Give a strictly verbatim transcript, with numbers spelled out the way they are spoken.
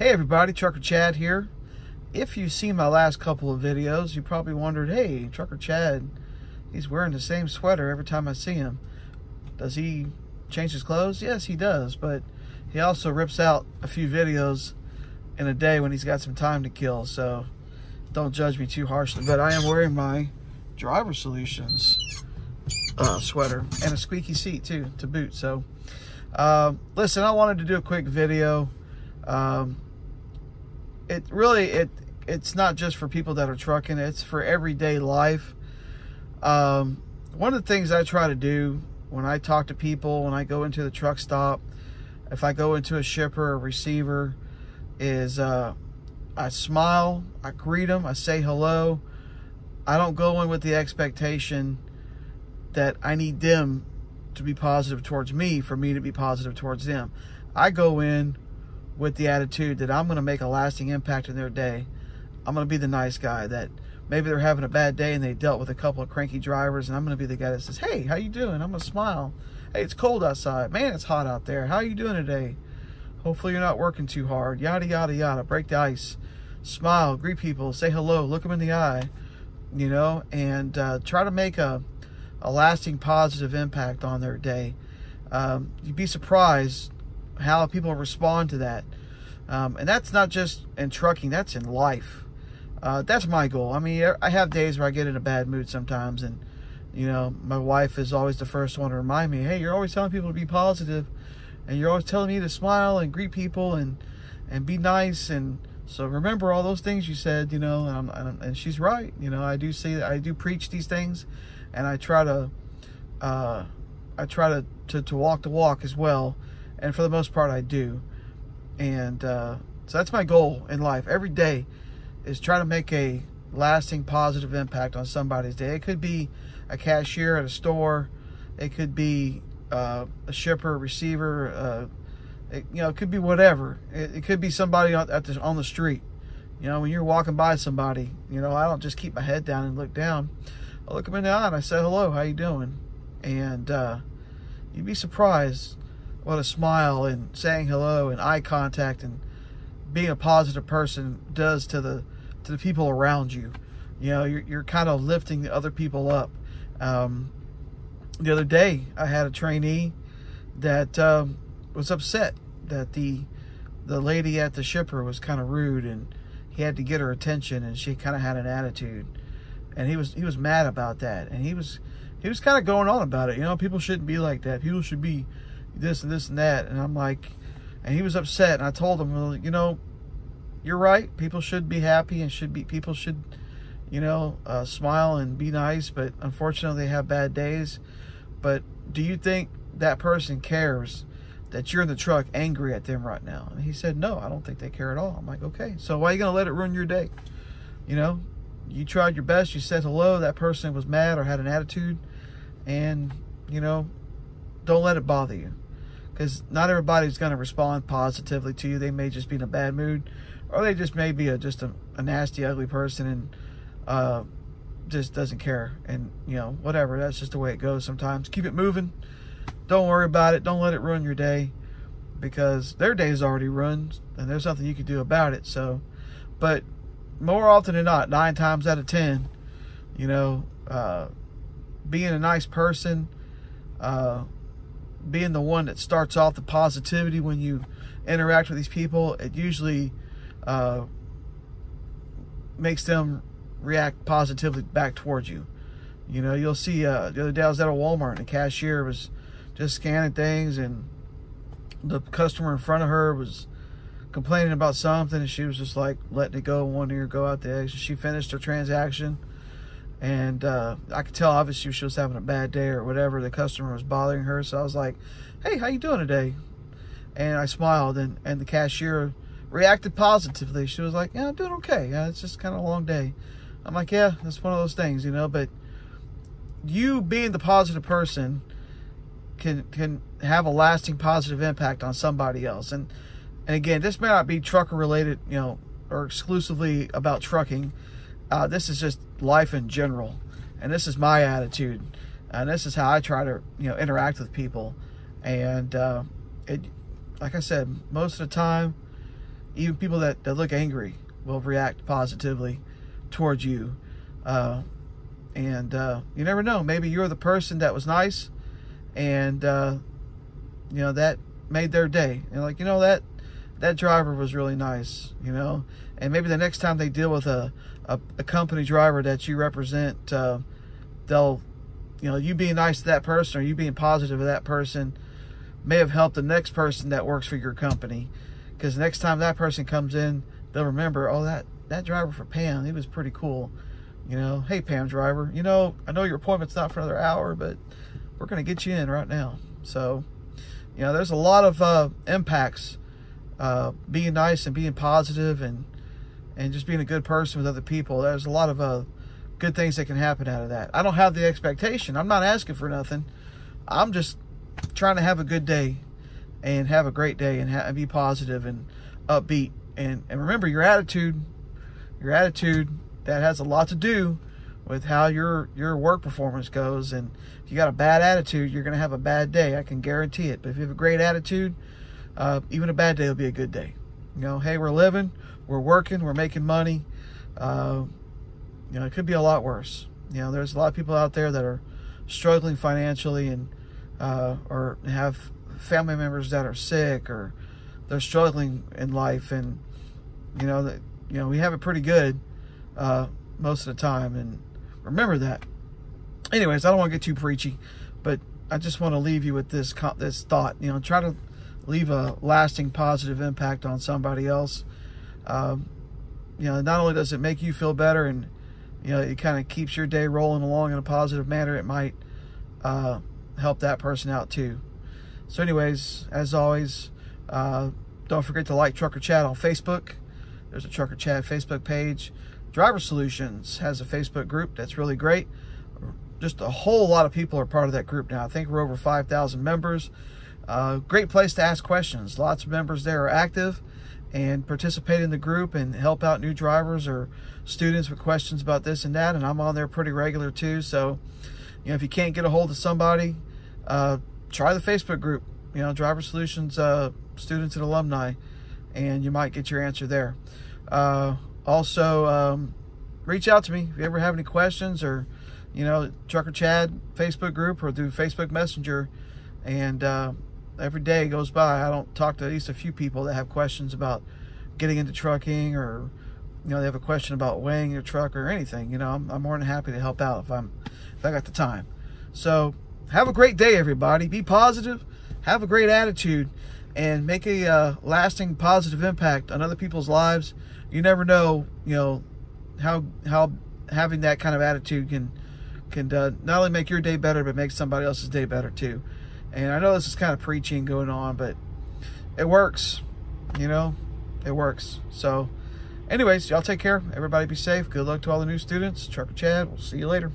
Hey everybody, Trucker Chad here. If you've seen my last couple of videos, you probably wondered, hey, Trucker Chad, he's wearing the same sweater every time I see him. Does he change his clothes? Yes, he does, but he also rips out a few videos in a day when he's got some time to kill, so don't judge me too harshly. But I am wearing my Driver Solutions uh, sweater and a squeaky seat too, to boot. So uh, listen, I wanted to do a quick video. Um, it really, it, it's not just for people that are trucking, it's for everyday life. Um, one of the things I try to do when I talk to people, when I go into the truck stop, if I go into a shipper or receiver, is, uh, I smile, I greet them, I say hello. I don't go in with the expectation that I need them to be positive towards me for me to be positive towards them. I go in with the attitude that I'm going to make a lasting impact in their day. I'm going to be the nice guy that maybe they're having a bad day and they dealt with a couple of cranky drivers, and I'm going to be the guy that says, hey, how you doing? I'm going to smile. Hey, it's cold outside. Man, it's hot out there. How are you doing today? Hopefully you're not working too hard. Yada, yada, yada. Break the ice. Smile. Greet people. Say hello. Look them in the eye. You know, and uh, try to make a, a lasting positive impact on their day. Um, you'd be surprised how people respond to that. Um, and that's not just in trucking, that's in life. Uh, that's my goal. I mean, I have days where I get in a bad mood sometimes, and, you know, my wife is always the first one to remind me, hey, you're always telling people to be positive, and you're always telling me to smile and greet people and, and be nice. And so remember all those things you said, you know, and, I'm, and, I'm, and she's right. You know, I do see that, I do preach these things, and I try to, uh, I try to, to, to walk the walk as well. And for the most part, I do. And uh, so that's my goal in life. Every day is try to make a lasting positive impact on somebody's day. It could be a cashier at a store. It could be uh, a shipper, a receiver. Uh, it, you know, it could be whatever. It, it could be somebody on, at the, on the street. You know, when you're walking by somebody, you know, I don't just keep my head down and look down. I look them in the eye and I say, hello, how you doing? And uh, you'd be surprised what a smile and saying hello and eye contact and being a positive person does to the to the people around you. You know, you're, you're kind of lifting the other people up. Um, the other day, I had a trainee that um, was upset that the the lady at the shipper was kind of rude, and he had to get her attention, and she kind of had an attitude, and he was he was mad about that, and he was he was kind of going on about it. You know, people shouldn't be like that. People should be this and this and that. And I'm like, and he was upset, and I told him, well, you know, you're right, people should be happy and should be people should you know uh, smile and be nice, but unfortunately they have bad days. But do you think that person cares that you're in the truck angry at them right now? And he said, no, I don't think they care at all. I'm like, okay, so why are you gonna let it ruin your day? You know, you tried your best, you said hello, that person was mad or had an attitude, and you know, don't let it bother you, because not everybody's going to respond positively to you. They may just be in a bad mood, or they just may be a, just a, a nasty, ugly person and uh, just doesn't care. And, you know, whatever. That's just the way it goes sometimes. Keep it moving. Don't worry about it. Don't let it ruin your day, because their day is already ruined, and there's nothing you can do about it. So, but more often than not, nine times out of ten, you know, uh, being a nice person, uh, being the one that starts off the positivity when you interact with these people, it usually uh, makes them react positively back towards you. You know, you'll see, uh, the other day I was at a Walmart, and the cashier was just scanning things, and the customer in front of her was complaining about something, and she was just like letting it go in one ear, go out the other. She finished her transaction, and uh, I could tell obviously she was having a bad day or whatever. The customer was bothering her, so I was like, hey, how you doing today? And I smiled, and, and the cashier reacted positively. She was like, yeah, I'm doing okay. Yeah, it's just kind of a long day. I'm like, yeah, that's one of those things, you know. But you being the positive person can can have a lasting positive impact on somebody else. And, and again, this may not be trucker related, you know, or exclusively about trucking. Uh, this is just life in general, and this is my attitude, and this is how I try to, you know, interact with people. And uh, it, like I said, most of the time, even people that, that look angry will react positively towards you. Uh, and uh, you never know, maybe you're the person that was nice and, uh, you know, that made their day. And like, you know, that that driver was really nice, you know. And maybe the next time they deal with a, a, a company driver that you represent, uh, they'll, you know, you being nice to that person or you being positive to that person may have helped the next person that works for your company. Because next time that person comes in, they'll remember, oh, that, that driver for Pam, he was pretty cool. You know, hey, Pam driver, you know, I know your appointment's not for another hour, but we're going to get you in right now. So, you know, there's a lot of uh, impacts. Uh, being nice and being positive and and just being a good person with other people. There's a lot of uh, good things that can happen out of that. I don't have the expectation. I'm not asking for nothing. I'm just trying to have a good day and have a great day and, ha and be positive and upbeat. And, and remember, your attitude, your attitude, that has a lot to do with how your, your work performance goes. And if you got a bad attitude, you're going to have a bad day. I can guarantee it. But if you have a great attitude, uh, even a bad day will be a good day. You know, hey, we're living, we're working, we're making money. Uh, you know, it could be a lot worse. You know, there's a lot of people out there that are struggling financially and uh, or have family members that are sick or they're struggling in life. And, you know, that, you know, we have it pretty good uh, most of the time. And remember that. Anyways, I don't want to get too preachy, but I just want to leave you with this, this thought, you know, try to leave a lasting positive impact on somebody else. Um, you know, not only does it make you feel better and, you know, it kind of keeps your day rolling along in a positive manner, it might uh, help that person out too. So anyways, as always, uh, don't forget to like Trucker Chad on Facebook. There's a Trucker Chad Facebook page. Driver Solutions has a Facebook group that's really great. Just a whole lot of people are part of that group now. I think we're over five thousand members. Uh, great place to ask questions. Lots of members there are active and participate in the group and help out new drivers or students with questions about this and that. And I'm on there pretty regular too. So, you know, if you can't get a hold of somebody, uh, try the Facebook group, you know, Driver Solutions, uh, students and alumni, and you might get your answer there. Uh, also, um, reach out to me if you ever have any questions or, you know, Trucker Chad Facebook group or through Facebook Messenger. And, uh, every day goes by, I don't talk to at least a few people that have questions about getting into trucking or, you know, they have a question about weighing your truck or anything. You know, I'm, I'm more than happy to help out if I'm, if I got the time. So have a great day, everybody. Be positive, have a great attitude, and make a uh, lasting positive impact on other people's lives. You never know, you know, how, how having that kind of attitude can, can uh, not only make your day better, but make somebody else's day better too. And I know this is kind of preaching going on, but it works, you know, it works. So anyways, y'all take care. Everybody be safe. Good luck to all the new students. Trucker Chad, we'll see you later.